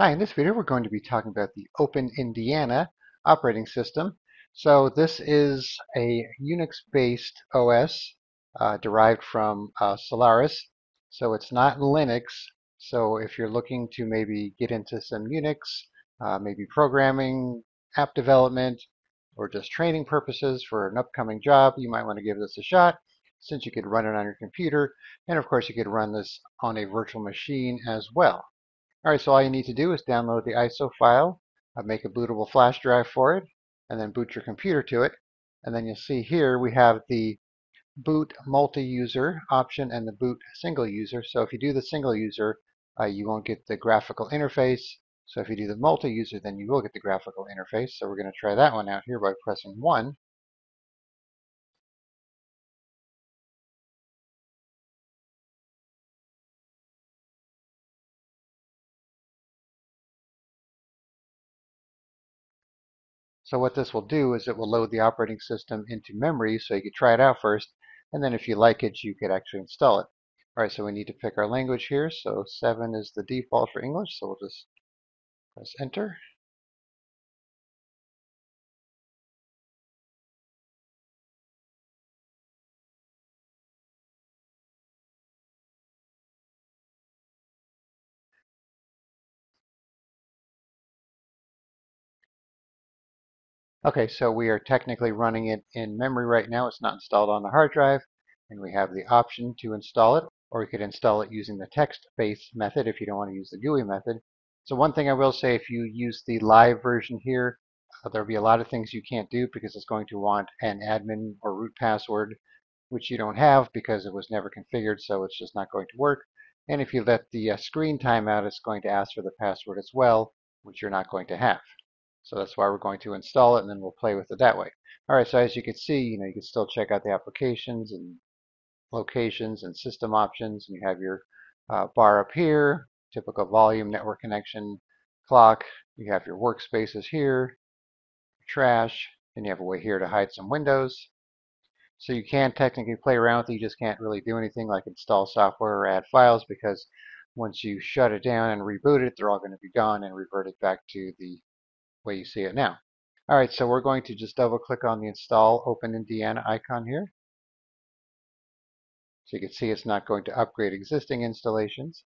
Hi, in this video we're going to be talking about the OpenIndiana operating system. So this is a Unix-based OS derived from Solaris. So it's not Linux. So if you're looking to maybe get into some Unix, maybe programming, app development, or just training purposes for an upcoming job, you might want to give this a shot since you could run it on your computer. And of course you could run this on a virtual machine as well. Alright, so all you need to do is download the ISO file, make a bootable flash drive for it, and then boot your computer to it. And then you'll see here we have the boot multi-user option and the boot single user. So if you do the single user, you won't get the graphical interface. So if you do the multi-user, then you will get the graphical interface. So we're going to try that one out here by pressing 1. So what this will do is it will load the operating system into memory so you can try it out first, and then if you like it you could actually install it. Alright, so we need to pick our language here, so 7 is the default for English, so we'll just press enter. Okay, so we are technically running it in memory right now. It's not installed on the hard drive, and we have the option to install it, or we could install it using the text-based method if you don't want to use the GUI method. So one thing I will say, if you use the live version here, there'll be a lot of things you can't do because it's going to want an admin or root password, which you don't have because it was never configured, so it's just not going to work. And if you let the screen time out, it's going to ask for the password as well, which you're not going to have. So that's why we're going to install it, and then we'll play with it that way. Alright, so as you can see, you can still check out the applications and locations and system options, and you have your bar up here, typical volume, network connection, clock, you have your workspaces here, trash, and you have a way here to hide some windows. So you can technically play around with it, you just can't really do anything like install software or add files, because once you shut it down and reboot it, they're all going to be gone and reverted back to the way you see it now. Alright, so we're going to just double click on the install OpenIndiana icon here. So you can see it's not going to upgrade existing installations.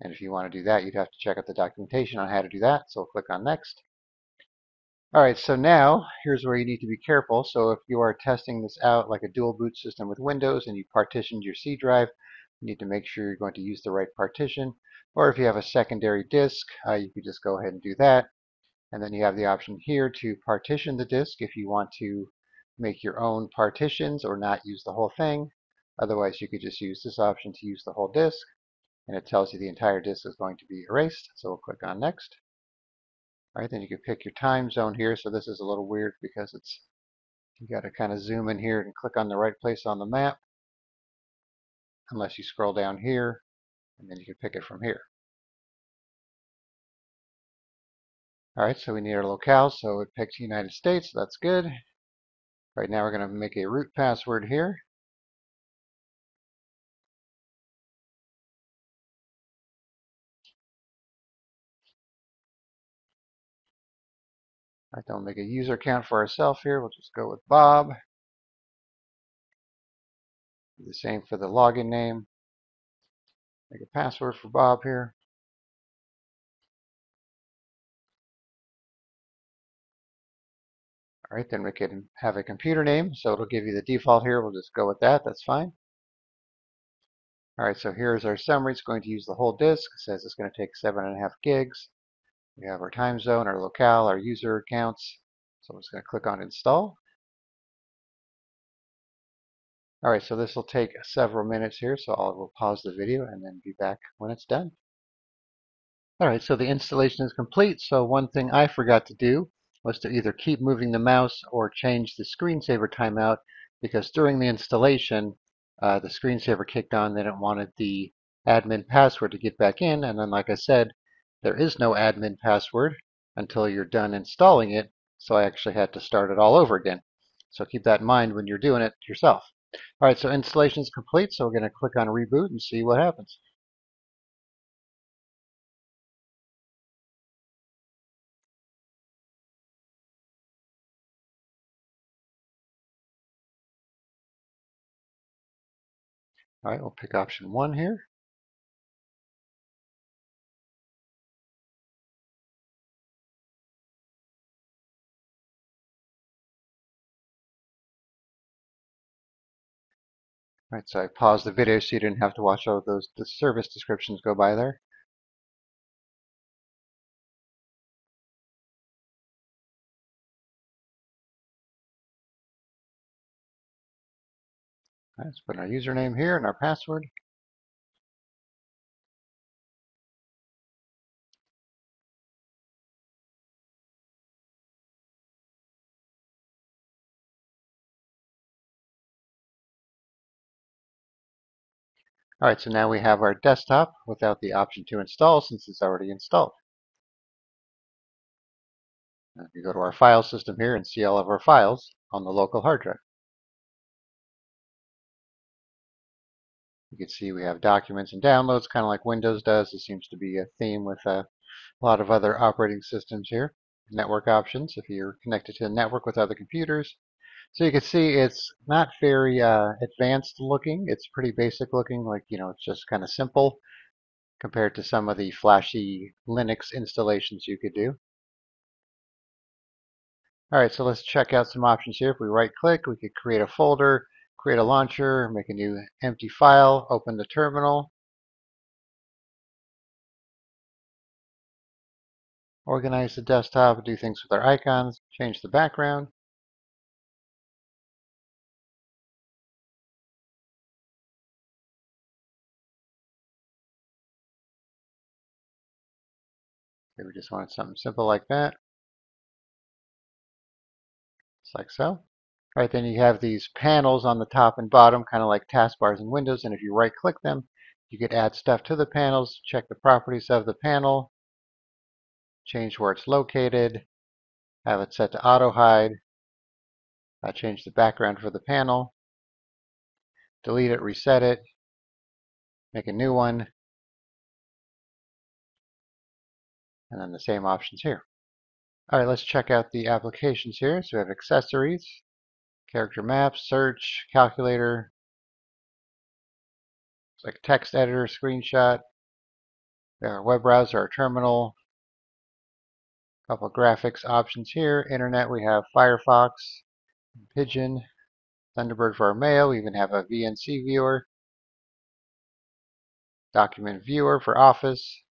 And if you want to do that, you'd have to check out the documentation on how to do that. So we'll click on next. Alright, so now here's where you need to be careful. So if you are testing this out like a dual boot system with Windows and you partitioned your C drive, you need to make sure you're going to use the right partition. Or if you have a secondary disk, you could just go ahead and do that. And then you have the option here to partition the disk if you want to make your own partitions or not use the whole thing. Otherwise, you could just use this option to use the whole disk. And it tells you the entire disk is going to be erased. So we'll click on next. All right, then you can pick your time zone here. So this is a little weird because it's, you got to kind of zoom in here and click on the right place on the map. Unless you scroll down here, and then you can pick it from here. Alright, so we need our locale, so it picked United States, so that's good. Right now we're going to make a root password here. Alright, then we'll make a user account for ourselves here, we'll just go with Bob. Do the same for the login name. Make a password for Bob here. Alright, then we can have a computer name, so it'll give you the default here. We'll just go with that, that's fine. Alright, so here's our summary. It's going to use the whole disk. It says it's going to take 7.5 gigs. We have our time zone, our locale, our user accounts. So I'm just going to click on install. Alright, so this will take several minutes here, so we'll pause the video and then be back when it's done. Alright, so the installation is complete. So one thing I forgot to do was to either keep moving the mouse or change the screensaver timeout, because during the installation the screensaver kicked on, then it wanted the admin password to get back in, and then like I said, there is no admin password until you're done installing it, so I actually had to start it all over again. So keep that in mind when you're doing it yourself. Alright, so installation is complete, so we're going to click on reboot and see what happens. All right, we'll pick option 1 here. All right, so I paused the video so you didn't have to watch all of those the service descriptions go by there. Let's put our username here and our password. All right, so now we have our desktop without the option to install since it's already installed. Now if you go to our file system here and see all of our files on the local hard drive. You can see we have documents and downloads, kind of like Windows does. It seems to be a theme with a lot of other operating systems here. Network options, if you're connected to the network with other computers. So you can see it's not very advanced looking. It's pretty basic looking, like, you know, it's just kind of simple compared to some of the flashy Linux installations you could do. All right, so let's check out some options here. If we right click, we could create a folder, create a launcher, make a new empty file, open the terminal. Organize the desktop, do things with our icons, change the background. Okay, we just wanted something simple like that. Just like so. All right, then you have these panels on the top and bottom, kind of like taskbars in Windows, and if you right-click them, you could add stuff to the panels, check the properties of the panel, change where it's located, have it set to auto-hide, change the background for the panel, delete it, reset it, make a new one, and then the same options here. All right, let's check out the applications here. So we have accessories, character maps, search, calculator, it's like text editor, screenshot, our web browser, our terminal, a couple of graphics options here. Internet, we have Firefox, Pigeon, Thunderbird for our mail. We even have a VNC viewer, document viewer for Office,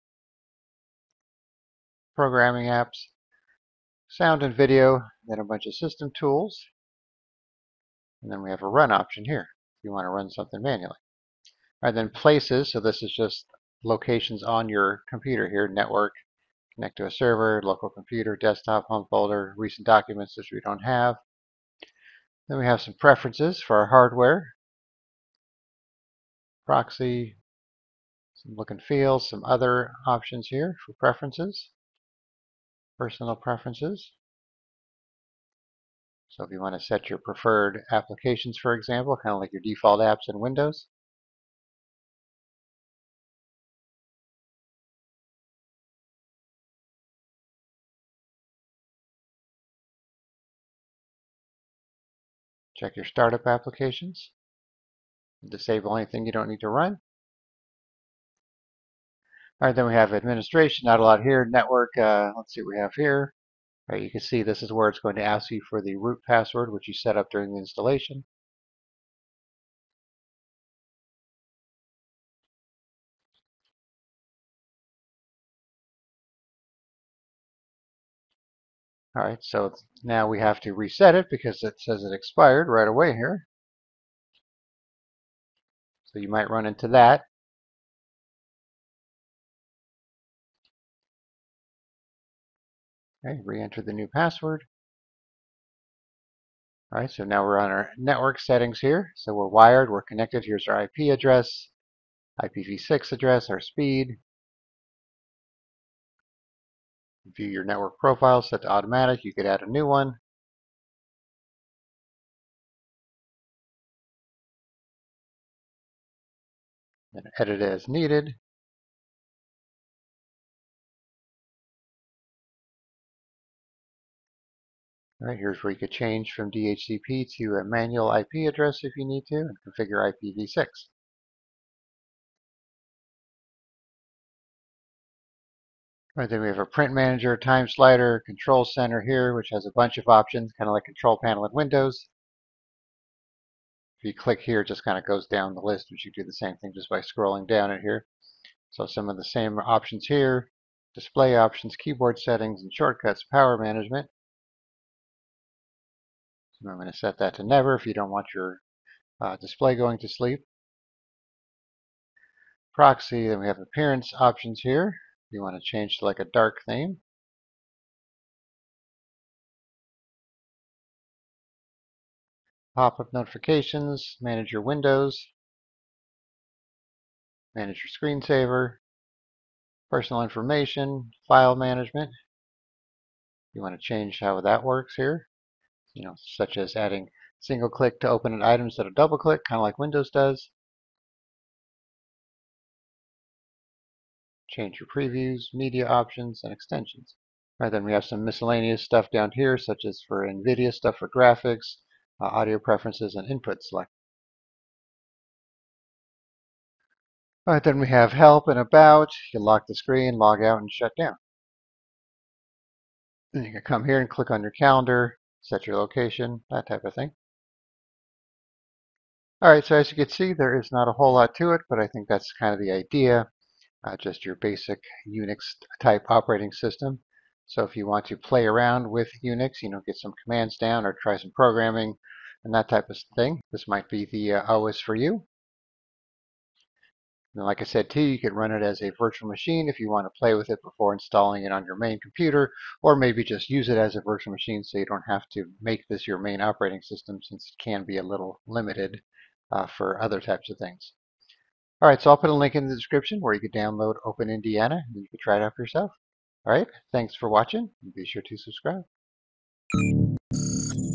programming apps, sound and video, then a bunch of system tools. And then we have a run option here if you want to run something manually. All right, then places, so this is just locations on your computer here, network, connect to a server, local computer, desktop, home folder, recent documents which we don't have. Then we have some preferences for our hardware, proxy, some look and feel, some other options here for preferences, personal preferences. So if you want to set your preferred applications, for example, kind of like your default apps in Windows. Check your startup applications. Disable anything you don't need to run. All right, then we have administration, not a lot here. Network, let's see what we have here. You can see this is where it's going to ask you for the root password, which you set up during the installation. All right, so now we have to reset it because it says it expired right away here. So you might run into that. Okay, re-enter the new password. All right, so now we're on our network settings here. So we're wired, we're connected. Here's our IP address, IPv6 address, our speed. View your network profile, set to automatic. You could add a new one. And edit as needed. All right, here's where you could change from DHCP to a manual IP address if you need to, and configure IPv6. Right, then we have our print manager, time slider, control center here, which has a bunch of options, kind of like control panel in Windows. If you click here, it just kind of goes down the list, which you do the same thing just by scrolling down it here. So some of the same options here, display options, keyboard settings, and shortcuts, power management. So I'm going to set that to never if you don't want your display going to sleep. Proxy, then we have appearance options here. You want to change to like a dark theme. Pop-up notifications, manage your windows, manage your screensaver, personal information, file management. You want to change how that works here, you know, such as adding single click to open an item instead of double click, kind of like Windows does. Change your previews, media options, and extensions. All right, then we have some miscellaneous stuff down here, such as for NVIDIA stuff for graphics, audio preferences, and input select. All right, then we have help and about. You lock the screen, log out, and shut down. Then you can come here and click on your calendar, set your location, that type of thing. All right, so as you can see, there is not a whole lot to it, but I think that's kind of the idea. Just your basic Unix type operating system. So if you want to play around with Unix, you know, get some commands down or try some programming and that type of thing, this might be the OS for you. And like I said too, you can run it as a virtual machine if you want to play with it before installing it on your main computer, or maybe just use it as a virtual machine so you don't have to make this your main operating system, since it can be a little limited for other types of things. All right, so I'll put a link in the description where you can download OpenIndiana and you can try it out for yourself. All right, thanks for watching, and be sure to subscribe.